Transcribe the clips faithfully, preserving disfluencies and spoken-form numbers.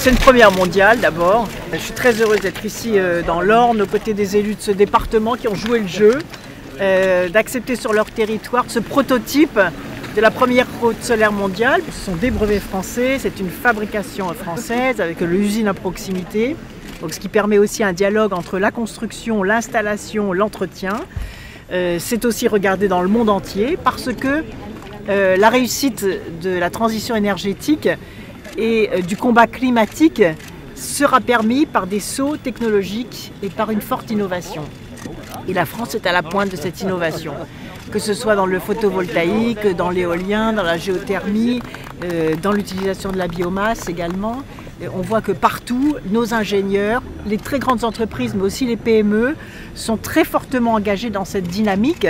C'est une première mondiale d'abord. Je suis très heureuse d'être ici euh, dans l'Orne, aux côtés des élus de ce département qui ont joué le jeu, euh, d'accepter sur leur territoire ce prototype de la première route solaire mondiale. Ce sont des brevets français, c'est une fabrication française avec l'usine à proximité. Donc, ce qui permet aussi un dialogue entre la construction, l'installation, l'entretien. Euh, c'est aussi regardé dans le monde entier parce que euh, la réussite de la transition énergétique et euh, du combat climatique sera permis par des sauts technologiques et par une forte innovation. Et la France est à la pointe de cette innovation, que ce soit dans le photovoltaïque, dans l'éolien, dans la géothermie, euh, dans l'utilisation de la biomasse également. On voit que partout, nos ingénieurs, les très grandes entreprises, mais aussi les P M E, sont très fortement engagés dans cette dynamique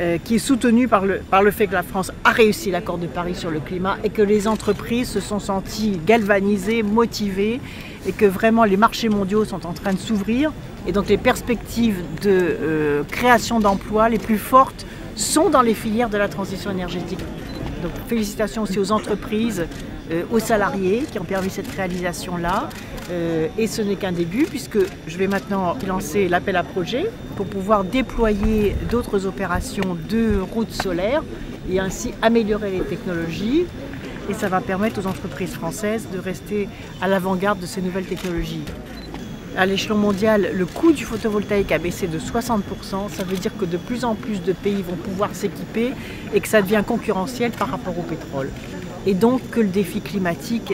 euh, qui est soutenue par le, par le fait que la France a réussi l'accord de Paris sur le climat et que les entreprises se sont senties galvanisées, motivées et que vraiment les marchés mondiaux sont en train de s'ouvrir. Et donc les perspectives de euh, création d'emplois les plus fortes sont dans les filières de la transition énergétique. Donc félicitations aussi aux entreprises, Euh, aux salariés qui ont permis cette réalisation-là. Euh, et ce n'est qu'un début, puisque je vais maintenant lancer l'appel à projet pour pouvoir déployer d'autres opérations de routes solaires et ainsi améliorer les technologies. Et ça va permettre aux entreprises françaises de rester à l'avant-garde de ces nouvelles technologies. À l'échelon mondial, le coût du photovoltaïque a baissé de soixante pour cent. Ça veut dire que de plus en plus de pays vont pouvoir s'équiper et que ça devient concurrentiel par rapport au pétrole. Et donc que le défi climatique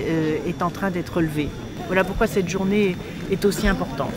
est en train d'être relevé. Voilà pourquoi cette journée est aussi importante.